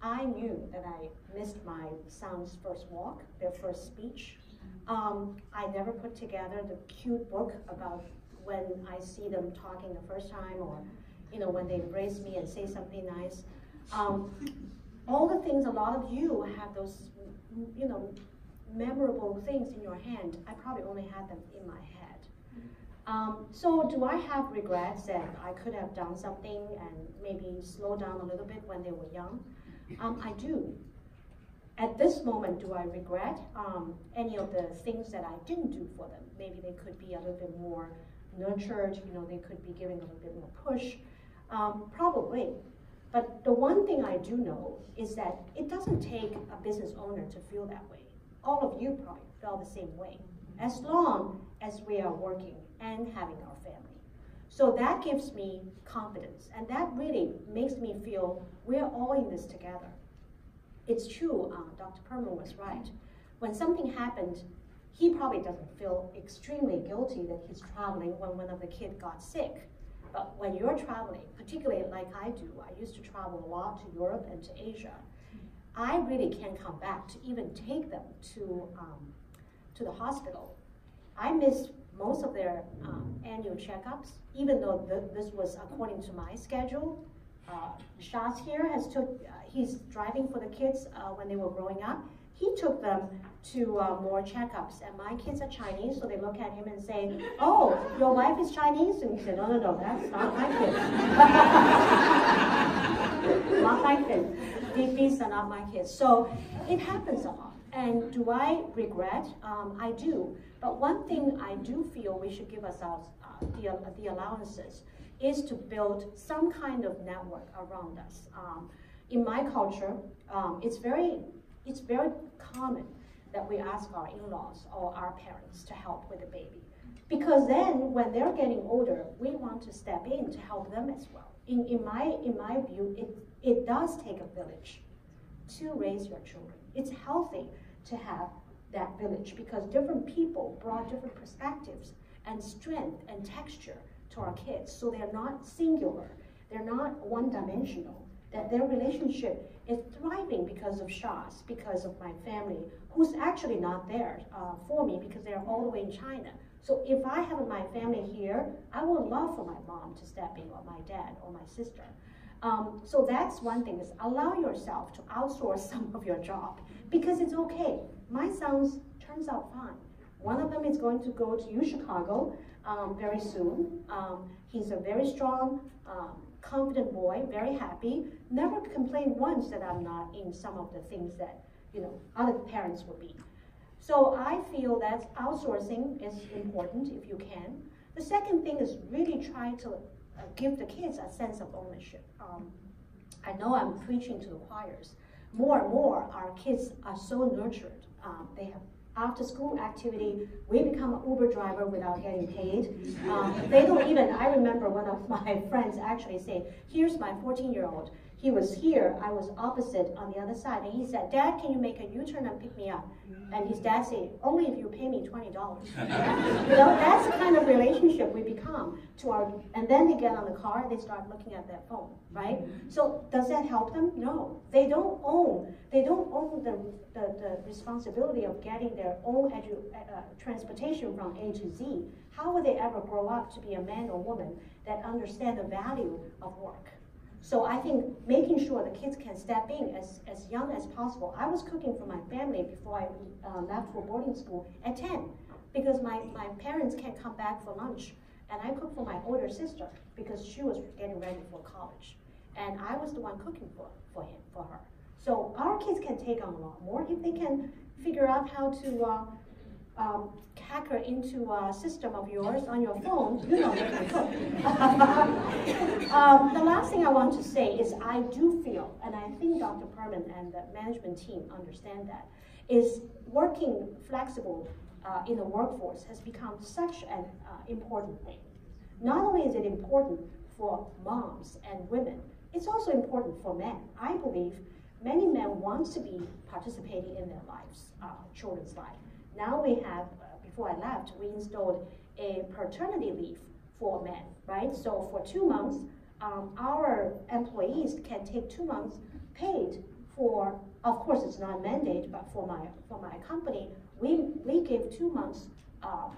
I knew that I missed my son's first walk, their first speech. Um, I never put together the cute book about when I see them talking the first time, or, you know, when they embrace me and say something nice. Um, all the things, a lot of you have those, you know, memorable things in your hand, I probably only had them in my head. Um, so do I have regrets that I could have done something and maybe slowed down a little bit when they were young? Um, I do. At this moment, do I regret um, any of the things that I didn't do for them? Maybe they could be a little bit more nurtured, you know, they could be given a little bit more push. Um, probably. But the one thing I do know is that it doesn't take a business owner to feel that way. All of you probably felt the same way, as long as we are working and having our family. So that gives me confidence, and that really makes me feel we're all in this together. It's true, uh, Doctor Perman was right. When something happened, he probably doesn't feel extremely guilty that he's traveling when one of the kids got sick. But when you're traveling, particularly like I do, I used to travel a lot to Europe and to Asia, I really can't come back to even take them to, um, to the hospital. I miss most of their um, annual checkups, even though th this was according to my schedule. Uh, Shaz here has took, uh, he's driving for the kids uh, when they were growing up. He took them to uh, more checkups, and my kids are Chinese, so they look at him and say, oh, your wife is Chinese? And he said, no, no, no, that's not my kids. Not my kids. These are not my kids. So it happens a lot. And do I regret? Um, I do. But one thing I do feel we should give ourselves uh, the, uh, the allowances is to build some kind of network around us. Um, in my culture, um, it's very it's very common that we ask our in-laws or our parents to help with the baby, because then when they're getting older, we want to step in to help them as well. In in my in my view, it it does take a village to raise your children. It's healthy to have that village because different people brought different perspectives and strength and texture to our kids. So they're not singular, they're not one-dimensional, that their relationship is thriving because of Shaz, because of my family, who's actually not there uh, for me because they're all the way in China. So if I have my family here, I would love for my mom to step in, or my dad, or my sister. Um, so that's one thing, is allow yourself to outsource some of your job, because it's okay. My sons turns out fine. One of them is going to go to UChicago um, very soon. Um, he's a very strong, um, confident boy, very happy. Never complained once that I'm not in some of the things that, you know, other parents would be. So I feel that outsourcing is important if you can. The second thing is really try to give the kids a sense of ownership. Um, I know I'm preaching to the choirs. More and more, our kids are so nurtured. Um, they have after-school activity. We become an Uber driver without getting paid. Um, they don't even, I remember one of my friends actually say, here's my fourteen-year-old. He was here, I was opposite on the other side, and he said, Dad, can you make a U-turn and pick me up? And his dad said, only if you pay me twenty dollars. You know, that's the kind of relationship we become to our, and then they get on the car, they start looking at their phone, right? So does that help them? No, they don't own, they don't own the, the, the responsibility of getting their own edu, uh, transportation from A to Z. How will they ever grow up to be a man or woman that understand the value of work? So I think making sure the kids can step in as, as young as possible. I was cooking for my family before I uh, left for boarding school at ten, because my, my parents can't come back for lunch. And I cooked for my older sister because she was getting ready for college. And I was the one cooking for, for him, for her. So our kids can take on a lot more if they can figure out how to uh, Um, hacker into a system of yours on your phone, you know, they can cook. um, the last thing I want to say is I do feel, and I think Doctor Perman and the management team understand that, is working flexible uh, in the workforce has become such an uh, important thing. Not only is it important for moms and women, it's also important for men. I believe many men want to be participating in their lives, uh, children's life. Now we have, uh, before I left, we installed a paternity leave for men, right? So for two months, um, our employees can take two months paid for, of course it's not mandated, but for my, for my company, we, we give two months uh,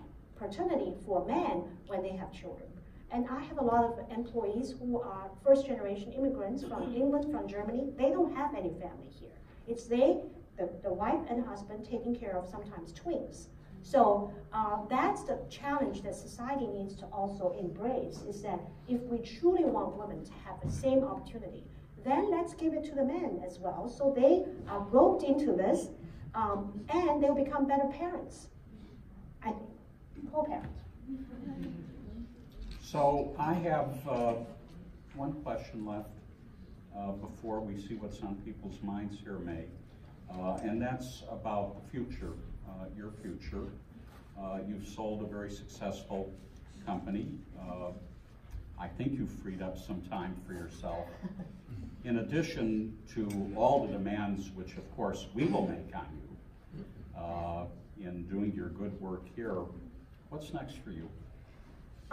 paternity for men when they have children. And I have a lot of employees who are first generation immigrants from England, from Germany. They don't have any family here. It's they, the, the wife and husband taking care of sometimes twins. So uh, that's the challenge that society needs to also embrace, is that if we truly want women to have the same opportunity, then let's give it to the men as well, so they are roped into this, um, and they'll become better parents, I think, co-parents. So I have uh, one question left uh, before we see what's on people's minds here, Mei, uh, and that's about the future. Uh, your future. Uh, you've sold a very successful company. Uh, I think you've freed up some time for yourself. In addition to all the demands, which of course we will make on you, uh, in doing your good work here, what's next for you?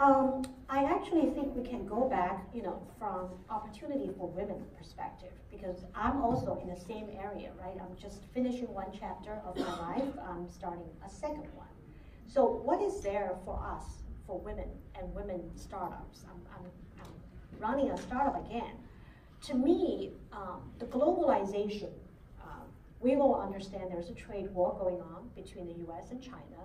Um, I actually think we can go back, you know, from opportunity for women perspective, because I'm also in the same area, right? I'm just finishing one chapter of my life, I'm starting a second one. So what is there for us, for women and women startups? I'm, I'm, I'm running a startup again. To me, um, the globalization, uh, we will understand there's a trade war going on between the U S and China.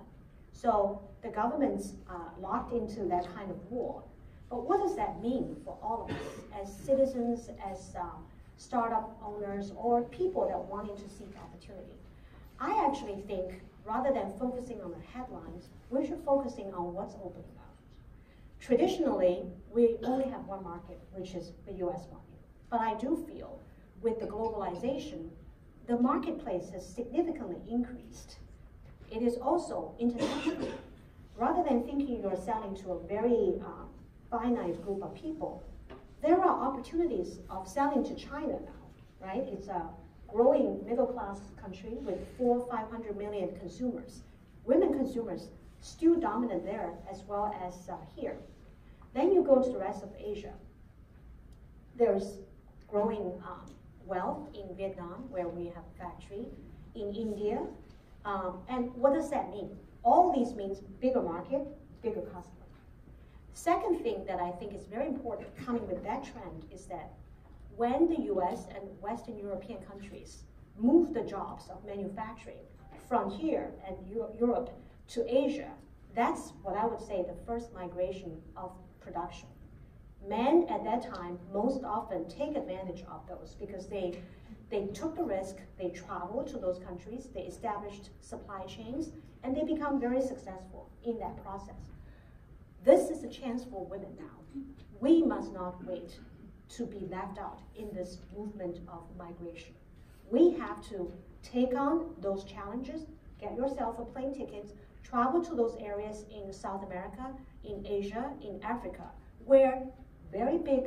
So the government's uh, locked into that kind of war. But what does that mean for all of us as citizens, as um, startup owners, or people that wanting to seek opportunity? I actually think rather than focusing on the headlines, we should focusing on what's opening up. Traditionally, we only have one market, which is the U S market. But I do feel with the globalization, the marketplace has significantly increased. It is also international. Rather than thinking you're selling to a very uh, finite group of people, there are opportunities of selling to China now, right? It's a growing middle-class country with four or five hundred million consumers. Women consumers still dominant there as well as uh, here. Then you go to the rest of Asia. There's growing um, wealth in Vietnam, where we have a factory, in India. Um, and what does that mean? All these means bigger market, bigger customer. Second thing that I think is very important coming with that trend is that when the U S and Western European countries move the jobs of manufacturing from here and Europe to Asia, that's what I would say the first migration of production. Men at that time most often take advantage of those because they They took the risk, they traveled to those countries, they established supply chains, and they become very successful in that process. This is a chance for women now. We must not wait to be left out in this movement of migration. We have to take on those challenges, get yourself a plane ticket, travel to those areas in South America, in Asia, in Africa, where very big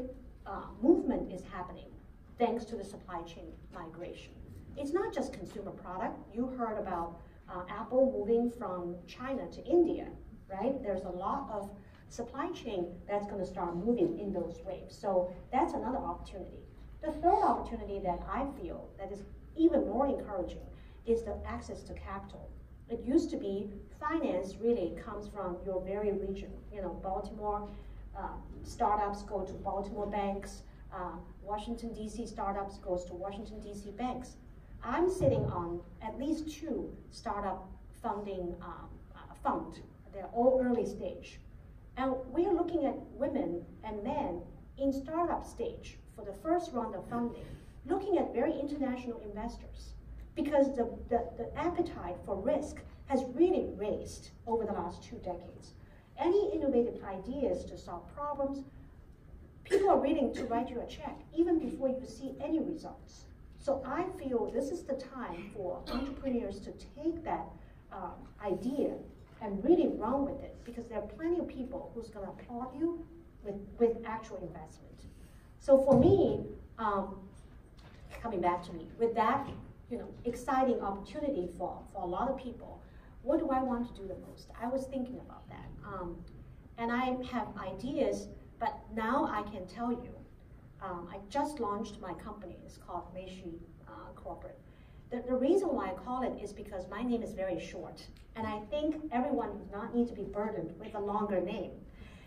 uh, movement is happening. Thanks to the supply chain migration. It's not just consumer product. You heard about uh, Apple moving from China to India, right? There's a lot of supply chain that's gonna start moving in those waves. So that's another opportunity. The third opportunity that I feel that is even more encouraging is the access to capital. It used to be finance really comes from your very region. You know, Baltimore, uh, startups go to Baltimore banks, uh, Washington, D C startups goes to Washington, D C banks. I'm sitting on at least two startup funding um, uh, fund. They're all early stage. And we're looking at women and men in startup stage for the first round of funding, looking at very international investors because the, the, the appetite for risk has really raised over the last two decades. Any innovative ideas to solve problems, people are willing to write you a check even before you see any results. So I feel this is the time for entrepreneurs to take that uh, idea and really run with it, because there are plenty of people who's gonna applaud you with, with actual investment. So for me, um, coming back to me, with that you know, exciting opportunity for, for a lot of people, what do I want to do the most? I was thinking about that. Um, and I have ideas. But now I can tell you, um, I just launched my company. It's called Meishi uh, Corporate. The, the reason why I call it is because my name is very short, and I think everyone does not need to be burdened with a longer name.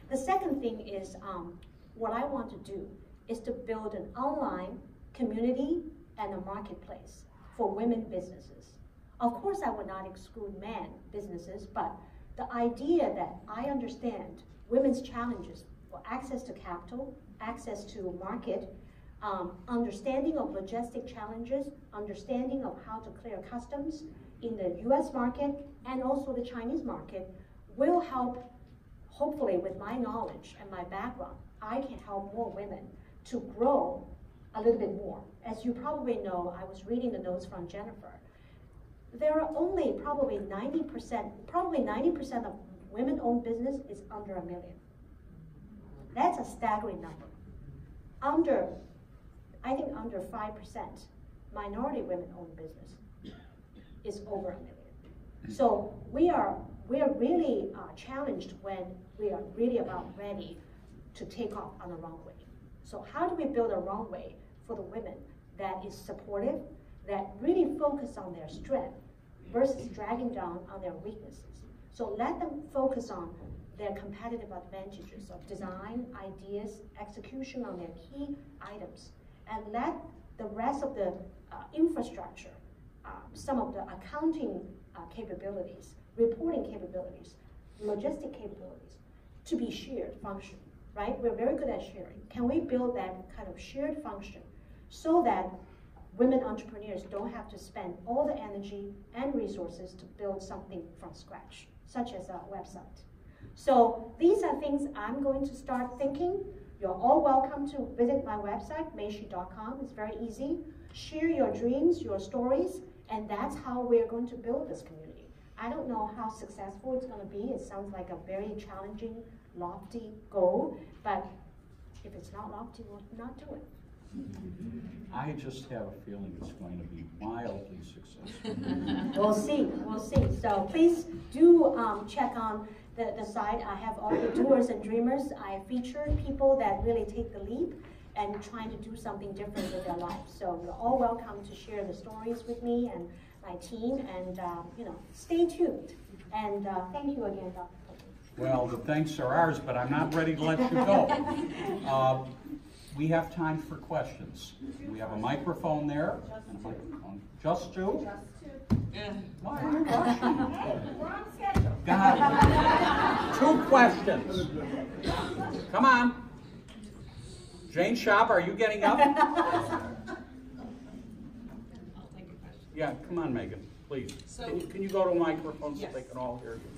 The second thing is um, what I want to do is to build an online community and a marketplace for women businesses. Of course, I would not exclude men businesses, but the idea that I understand women's challenges for access to capital, access to market, um, understanding of logistic challenges, understanding of how to clear customs in the U S market and also the Chinese market will help, hopefully with my knowledge and my background, I can help more women to grow a little bit more. As you probably know, I was reading the notes from Jennifer. There are only probably ninety percent, probably ninety percent of women-owned business is under a million. That's a staggering number. Under, I think under five percent minority women-owned business is over a million. So we are, we are really uh, challenged when we are really about ready to take off on the runway. So how do we build a runway for the women that is supportive, that really focus on their strength versus dragging down on their weaknesses? So let them focus on their competitive advantages of design, ideas, execution on their key items, and let the rest of the uh, infrastructure, uh, some of the accounting uh, capabilities, reporting capabilities, logistic capabilities, to be shared function, right? We're very good at sharing. Can we build that kind of shared function so that women entrepreneurs don't have to spend all the energy and resources to build something from scratch, such as a website? So these are things I'm going to start thinking. You're all welcome to visit my website, meishi dot com. It's very easy. Share your dreams, your stories, and that's how we're going to build this community. I don't know how successful it's going to be. It sounds like a very challenging, lofty goal, but if it's not lofty, we'll not do it. I just have a feeling it's going to be wildly successful. We'll see, we'll see. So please do um, check on the, the site. I have all the doers and dreamers. I feature people that really take the leap and trying to do something different with their lives. So you're all welcome to share the stories with me and my team, and um, you know, stay tuned. And uh, thank you again, Doctor Cooper. Well, the thanks are ours, but I'm not ready to let you go. Uh, We have time for questions. We have a microphone there. Just two? Just two. Why are you rushing? Hey, we're on schedule. Got it. Two questions. Come on. Jane Schopp, are you getting up? Yeah, come on, Megan, please. So, can, you, can you go to a microphone so yes. They can all hear you?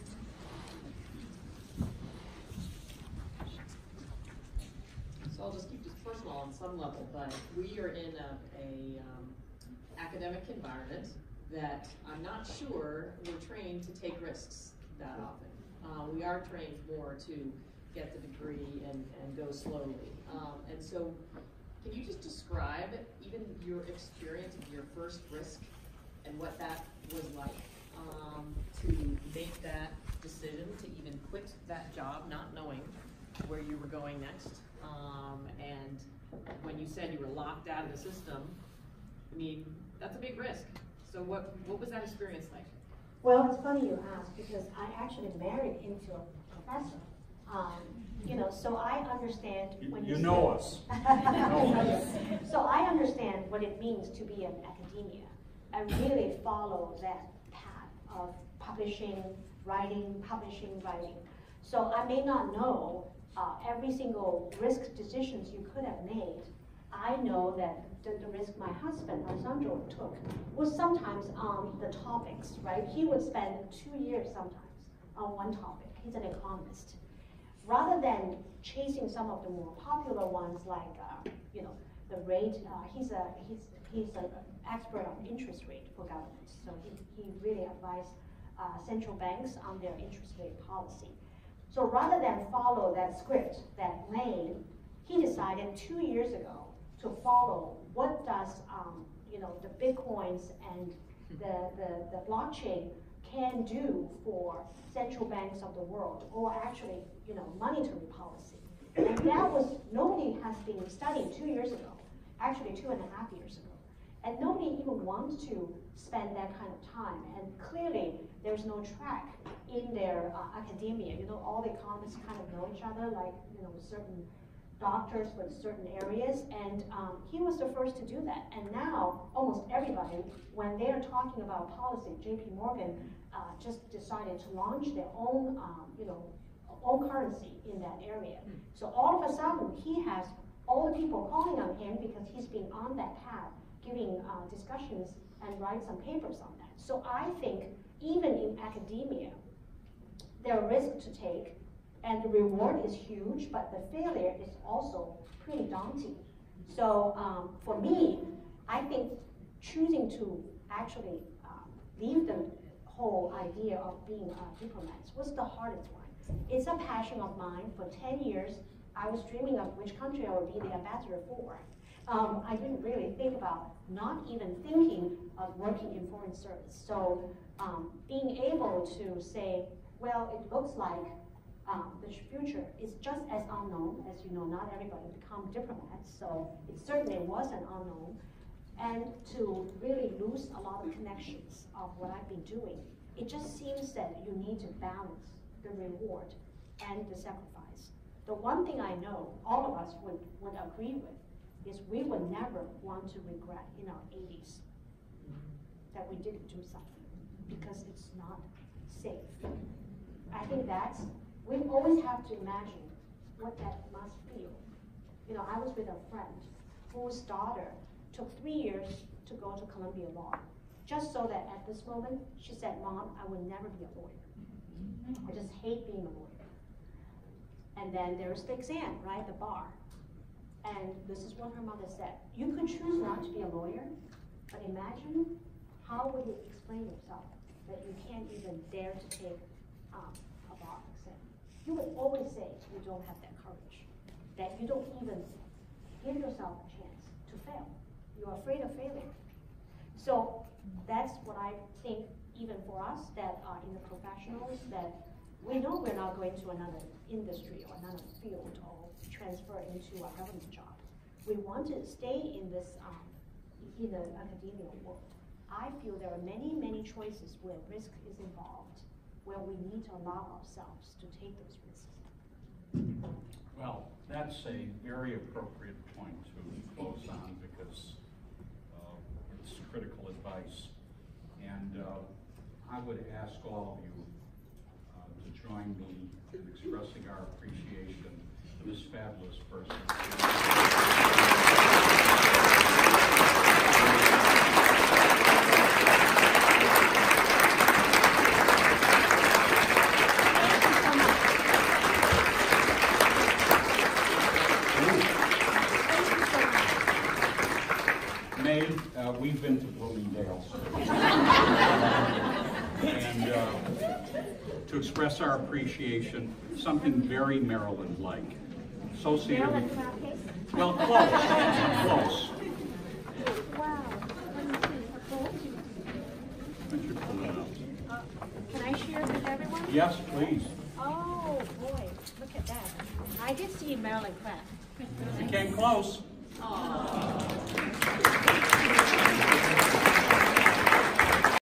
So I'll just keep this personal on some level, but we are in a, a um, academic environment that I'm not sure we're trained to take risks that often. Uh, we are trained more to get the degree and, and go slowly. Um, and so can you just describe even your experience of your first risk and what that was like um, to make that decision to even quit that job, not knowing where you were going next? Um, and when you said you were locked out of the system, I mean, that's a big risk. So what, what was that experience like? Well, it's funny you asked, because I actually married into a professor. Um, you know, so I understand when you, you, you know us. You know us. So I understand what it means to be in academia. I really follow that path of publishing, writing, publishing, writing. So I may not know Uh, every single risk decisions you could have made. I know that the, the risk my husband, Alessandro, took was sometimes on the topics, right? He would spend two years sometimes on one topic. He's an economist. Rather than chasing some of the more popular ones like, uh, you know, the rate, uh, he's a he's he's an expert on interest rate for governments. So he, he really advised uh, central banks on their interest rate policy. So rather than follow that script, that lane, he decided two years ago to follow what does um, you know, the Bitcoins and the, the, the blockchain can do for central banks of the world, or actually you know, monetary policy. And that was, nobody has been studying two years ago, actually two and a half years ago. And nobody even wants to spend that kind of time. And clearly, there's no track in their uh, academia. You know, all the economists kind of know each other, like, you know, certain doctors for certain areas, and um, he was the first to do that. And now, almost everybody, when they are talking about policy, J P Morgan uh, just decided to launch their own, um, you know, own currency in that area. So all of a sudden, he has all the people calling on him because he's been on that path, giving uh, discussions and writing some papers on that. So I think even in academia, there are risks to take, and the reward is huge, but the failure is also pretty daunting. So um, for me, I think choosing to actually um, leave the whole idea of being a diplomat was the hardest one. It's a passion of mine. For ten years, I was dreaming of which country I would be the ambassador for. Um, I didn't really think about not even thinking of working in foreign service. So um, being able to say, well, it looks like Um, the future is just as unknown. As you know, not everybody become diplomats, so it certainly was an unknown. And to really lose a lot of connections of what I've been doing, it just seems that you need to balance the reward and the sacrifice. The one thing I know all of us would, would agree with is we would never want to regret in our eighties that we didn't do something, because it's not safe. I think that's we always have to imagine what that must feel. You know, I was with a friend whose daughter took three years to go to Columbia Law, just so that at this moment, she said, Mom, I will never be a lawyer. I just hate being a lawyer. And then there's the exam, right, the bar. And this is what her mother said. You could choose not to be a lawyer, but imagine how would you explain yourself that you can't even dare to take um, a bar. You would always say you don't have that courage, that you don't even give yourself a chance to fail. You're afraid of failing. So that's what I think, even for us that are in the professionals, that we know we're not going to another industry or another field or transfer into a government job. We want to stay in this, um, in the academia world. I feel there are many, many choices where risk is involved, where we need to allow ourselves to take those risks. Well, that's a very appropriate point to close on, because uh, it's critical advice. And uh, I would ask all of you uh, to join me in expressing our appreciation to this fabulous person. We've been to Bloomingdale's, and uh, to express our appreciation, something very Maryland-like, associated Maryland with, well, close, close. Wow. Let you pull it out. Uh, can I share with everyone? Yes, please. Oh boy, look at that! I did see Maryland craft. You came close. Aww.